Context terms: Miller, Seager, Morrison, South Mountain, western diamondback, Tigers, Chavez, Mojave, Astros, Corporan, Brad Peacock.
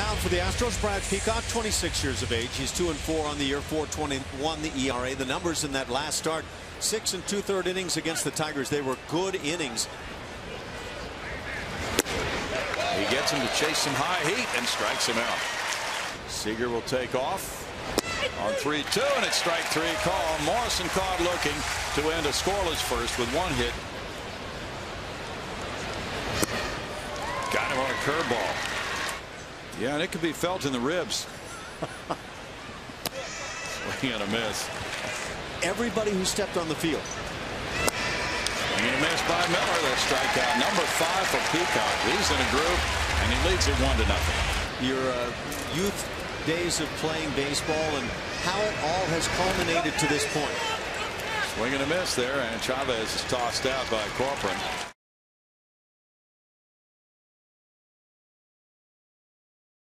mound for the Astros, Brad Peacock, 26 years of age. He's 2-4 on the year, 4.21 the ERA. The numbers in that last start, 6 2/3 innings against the Tigers. They were good innings. He gets him to chase some high heat and strikes him out. Seager will take off on 3-2, and it's strike three call. Morrison caught looking to end a scoreless first with one hit. Got him on a curveball. Yeah, and it could be felt in the ribs. Swing and a miss. Everybody who stepped on the field. And a miss by Miller. That strikeout number 5 for Peacock. He's in a groove, and he leads it 1-0. Your youth days of playing baseball and how it all has culminated to this point. Swing and a miss there, and Chavez is tossed out by Corporan.